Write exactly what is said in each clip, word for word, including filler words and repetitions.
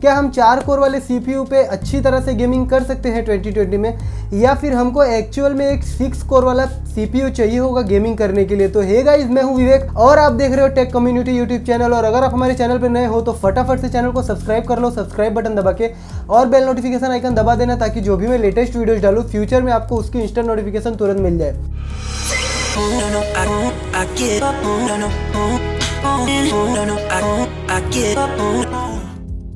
क्या हम चार कोर वाले सीपीयू पे अच्छी तरह से गेमिंग कर सकते हैं ट्वेंटी ट्वेंटी में, या फिर हमको एक्चुअल में एक सिक्स कोर वाला सीपीयू चाहिए होगा गेमिंग करने के लिए। तो हे गाइस, मैं हूं विवेक और आप देख रहे हो टेक कम्युनिटी यूट्यूब चैनल। और अगर आप हमारे चैनल पर नए हो तो फटाफट से चैनल को सब्सक्राइब कर लो, सब्सक्राइब बटन दबा के, और बेल नोटिफिकेशन आइकन दबा देना ताकि जो भी मैं लेटेस्ट वीडियोज डालूँ फ्यूचर में आपको उसकी इंस्टेंट नोटिफिकेशन तुरंत मिल जाए।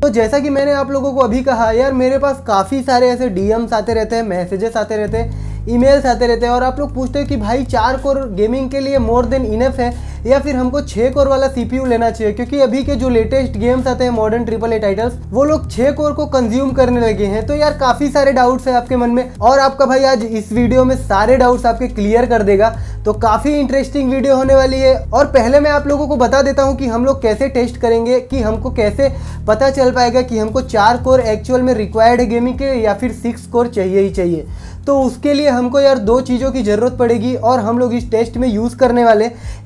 तो जैसा कि मैंने आप लोगों को अभी कहा, यार मेरे पास काफ़ी सारे ऐसे डीएम्स आते रहते हैं, मैसेजेस आते रहते हैं, ईमेल्स आते रहते हैं और आप लोग पूछते हैं कि भाई चार कोर गेमिंग के लिए मोर देन इनफ है या फिर हमको छः कोर वाला सीपीयू लेना चाहिए, क्योंकि अभी के जो लेटेस्ट गेम्स आते हैं मॉडर्न ट्रिपल ए टाइटल्स वो लोग छः कोर को कंज्यूम करने लगे हैं। तो यार काफ़ी सारे डाउट्स हैं आपके मन में और आपका भाई आज इस वीडियो में सारे डाउट्स आपके क्लियर कर देगा। तो काफ़ी इंटरेस्टिंग वीडियो होने वाली है। और पहले मैं आप लोगों को बता देता हूँ कि हम लोग कैसे टेस्ट करेंगे, कि हमको कैसे पता चल पाएगा कि हमको चार कोर एक्चुअल में रिक्वायर्ड है गेमिंग के या फिर सिक्स कोर चाहिए ही चाहिए। तो उसके लिए हमको यार दो चीज़ों की ज़रूरत पड़ेगी और हम लोग इस टेस्ट में यूज़ करने वाले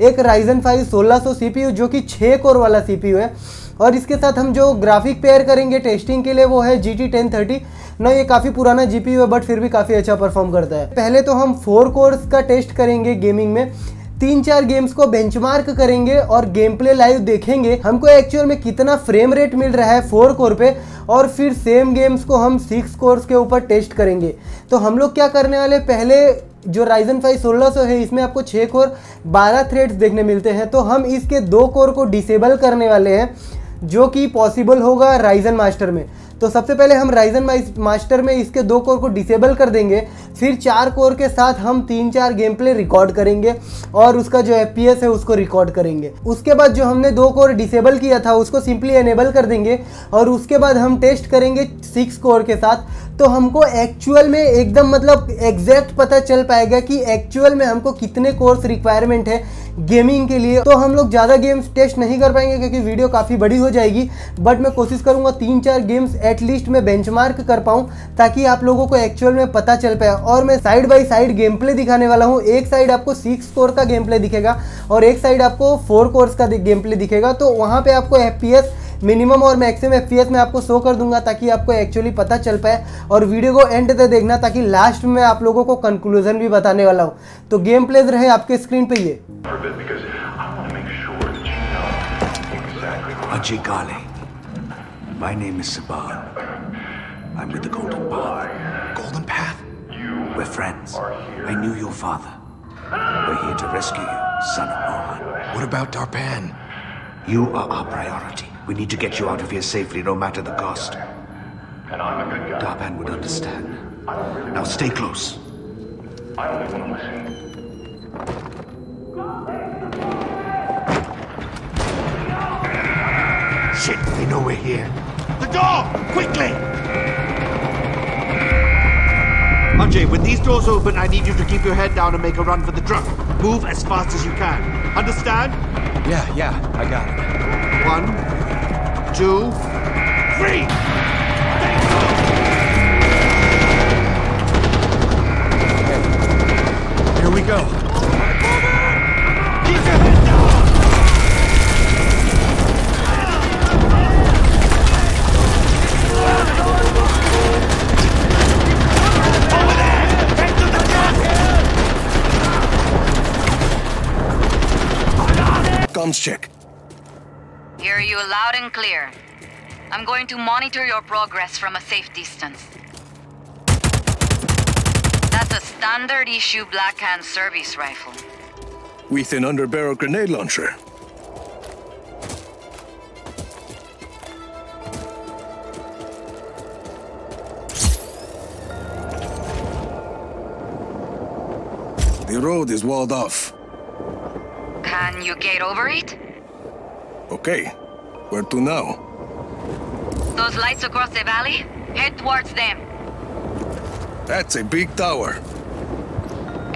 एक Ryzen फाइव सोलह सौ सीपीयू जो कि छः कोर वाला सीपीयू है, और इसके साथ हम जो ग्राफिक पेयर करेंगे टेस्टिंग के लिए वो है जी टी टेन थर्टी। ना ये काफ़ी पुराना जीपीयू है बट फिर भी काफ़ी अच्छा परफॉर्म करता है। पहले तो हम फोर कोर्स का टेस्ट करेंगे गेमिंग में, तीन चार गेम्स को बेंचमार्क करेंगे और गेम प्ले लाइव देखेंगे हमको एक्चुअल में कितना फ्रेम रेट मिल रहा है फोर कोर पे, और फिर सेम गेम्स को हम सिक्स कोर्स के ऊपर टेस्ट करेंगे। तो हम लोग क्या करने वाले, पहले जो Ryzen फाइव सोलह सौ है इसमें आपको छः कोर बारह थ्रेड्स देखने मिलते हैं, तो हम इसके दो कोर को डिसेबल करने वाले हैं जो कि पॉसिबल होगा Ryzen Master में। तो सबसे पहले हम Ryzen Master में इसके दो कोर को डिसेबल कर देंगे, फिर चार कोर के साथ हम तीन चार गेम प्ले रिकॉर्ड करेंगे और उसका जो एफ पी एस है उसको रिकॉर्ड करेंगे। उसके बाद जो हमने दो कोर डिसेबल किया था उसको सिंपली एनेबल कर देंगे और उसके बाद हम टेस्ट करेंगे सिक्स कोर के साथ। तो हमको एक्चुअल में एकदम मतलब एग्जैक्ट पता चल पाएगा कि एक्चुअल में हमको कितने कोर्स रिक्वायरमेंट है गेमिंग के लिए। तो हम लोग ज़्यादा गेम्स टेस्ट नहीं कर पाएंगे क्योंकि वीडियो काफ़ी बड़ी हो जाएगी, बट मैं कोशिश करूँगा तीन चार गेम्स एटलीस्ट मैं बेंचमार्क कर पाऊँ ताकि आप लोगों को एक्चुअल में पता चल पाए। और मैं side by side game play दिखाने वाला हूँ, एक साइड आपको सिक्स कोर का गेम प्ले दिखेगा और एक साइड आपको फोर कोर्स का गेम प्ले दिखेगा। तो वहाँ पर आपको एफ पी एस मिनिमम और मैक्सिमम एफपीएस में आपको शो कर दूंगा ताकि आपको एक्चुअली पता चल पाए, और वीडियो को एंड तक देखना ताकि लास्ट में आप लोगों को कंक्लूजन भी बताने वाला हूँ। तो गेम प्लेज रहे आपके स्क्रीन पे ये। Ajay Gale, my name is Sabar. I'm with the Golden Path. Golden Path? We're friends. I knew your father. We're here to rescue you, son of Mohan. What about Darpan? You are our priority. We need to get you out of here safely, no matter the cost. Darpan would understand. Now stay close. I only want to listen. Shit, they know we're here. The door! Quickly! Ajay, with these doors open, I need you to keep your head down and make a run for the truck. Move as fast as you can. Understand? Yeah, yeah, I got it. One, two, three! Take off! Okay. Here we go. Keep your head down! Guns check. Hear you loud and clear. I'm going to monitor your progress from a safe distance. That's a standard issue Blackhand service rifle. With an underbarrel grenade launcher. The road is walled off. Can you get over it? Okay. Where to now? Those lights across the valley? Head towards them. That's a big tower.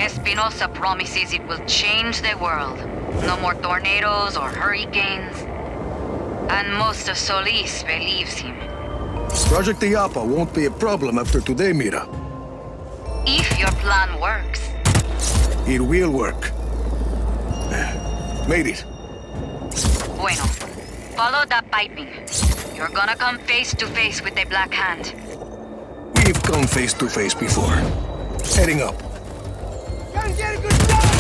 Espinosa promises it will change the world. No more tornadoes or hurricanes. And most of Solis believes him. Project Iapa won't be a problem after today, Mira. If your plan works. It will work. Made it. Bueno, follow that piping. You're gonna come face to face with a Black Hand. We've come face to face before. Heading up. Gotta get a good shot!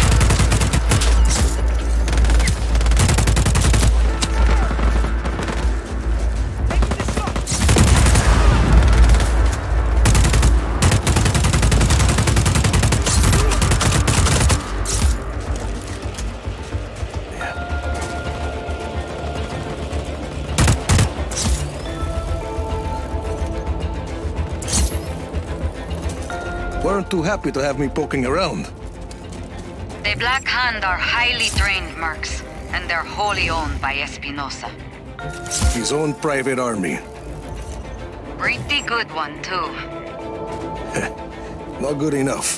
Weren't too happy to have me poking around. The Black Hand are highly trained mercs, and they're wholly owned by Espinosa. His own private army. Pretty good one, too. Not good enough.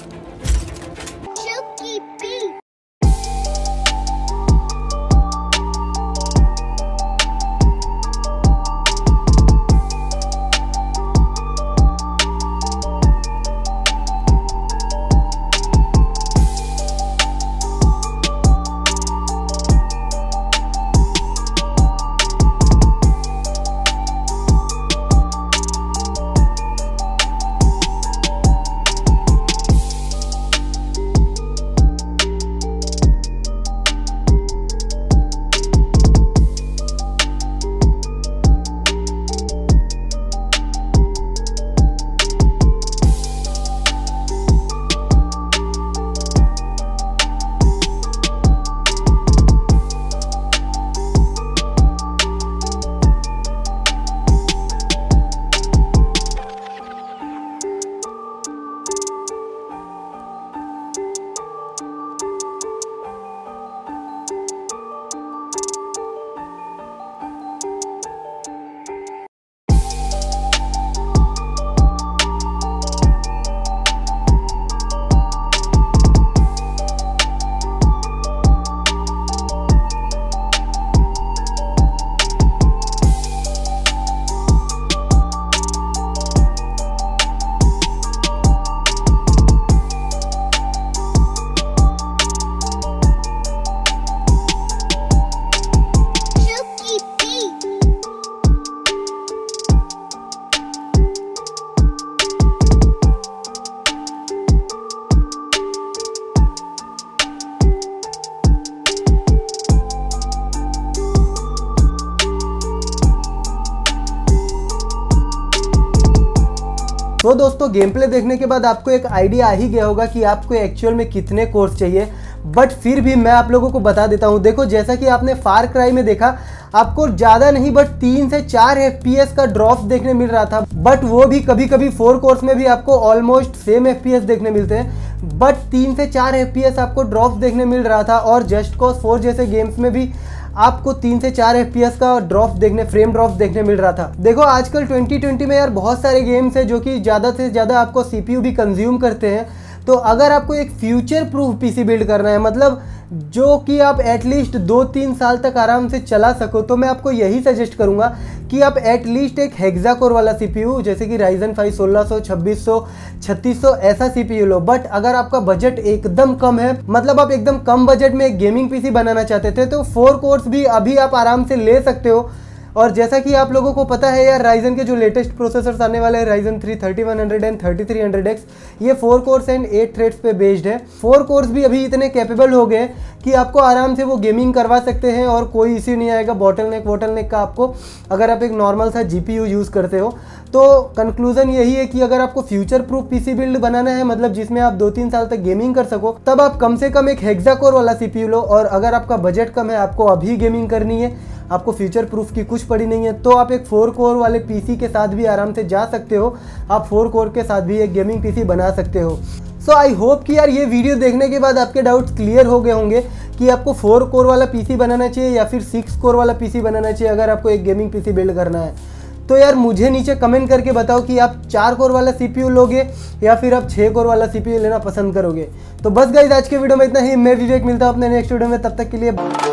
तो दोस्तों game play देखने के बाद आपको एक idea आ ही गया होगा कि आपको एक्चुअल में कितने कोर्स चाहिए, बट फिर भी मैं आप लोगों को बता देता हूं। देखो जैसा कि आपने फार क्राई में देखा, आपको ज़्यादा नहीं बट तीन से चार एफ पी एस का ड्रॉप देखने मिल रहा था, बट वो भी कभी कभी फोर कोर्स में भी आपको almost same F P S देखने मिलते हैं, बट तीन से चार एफ पी एस आपको ड्रॉप देखने मिल रहा था। और जस्ट कॉज फोर जैसे गेम्स में भी आपको तीन से चार एफ पी एस का ड्रॉप देखने फ्रेम ड्रॉप देखने मिल रहा था। देखो आजकल ट्वेंटी ट्वेंटी में यार बहुत सारे गेम्स हैं जो कि ज़्यादा से ज़्यादा आपको सी पी यू भी कंज्यूम करते हैं, तो अगर आपको एक फ्यूचर प्रूफ पीसी बिल्ड करना है, मतलब जो कि आप एटलीस्ट दो तीन साल तक आराम से चला सको, तो मैं आपको यही सजेस्ट करूंगा कि आप एटलीस्ट एक हेक्सा कोर वाला सी पी यू जैसे कि राइजन फाइव सोलह सौ छब्बीस सौ छत्तीस सौ ऐसा C P U low. But अगर आपका बजट एकदम कम है, मतलब आप एकदम कम बजट में एक गेमिंग पीसी बनाना चाहते थे, तो फोर कोर्स भी अभी आप आराम से ले सकते हो। और जैसा कि आप लोगों को पता है यार, राइजन के जो लेटेस्ट प्रोसेसर्स आने वाले हैं Ryzen three thirty one hundred and thirty three hundred X, ये four cores and eight threads पे बेस्ड है। फोर कोर्स भी अभी इतने कैपेबल हो गए कि आपको आराम से वो गेमिंग करवा सकते हैं और कोई इश्यू नहीं आएगा बॉटलनेक वॉटलनेक का आपको, अगर आप एक नॉर्मल सा जी पी यू यूज़ करते हो। तो कंक्लूजन यही है कि अगर आपको फ्यूचर प्रूफ पीसी बिल्ड बनाना है, मतलब जिसमें आप दो तीन साल तक गेमिंग कर सको, तब आप कम से कम एक हेक्सा कोर वाला सी पी यू लो। और अगर आपका बजट कम है, आपको अभी गेमिंग करनी है, आपको फ्यूचर प्रूफ की कुछ पड़ी नहीं है, तो आप एक फोर कोर वाले पीसी के साथ भी आराम से जा सकते हो। आप फोर कोर के साथ भी एक गेमिंग पीसी बना सकते हो। सो आई होप कि यार ये वीडियो देखने के बाद आपके डाउट्स क्लियर हो गए होंगे कि आपको फोर कोर वाला पीसी बनाना चाहिए या फिर सिक्स कोर वाला पीसी बनाना चाहिए अगर आपको एक गेमिंग पीसी बिल्ड करना है। तो यार मुझे नीचे कमेंट करके बताओ कि आप चार कोर वाला सी पी यू लोगे या फिर आप छः कोर वाला सी पी यू लेना पसंद करोगे। तो बस गाइस आज के वीडियो में इतना ही। मैं विवेक, मिलता हूँ अपने नेक्स्ट वीडियो में, तब तक के लिए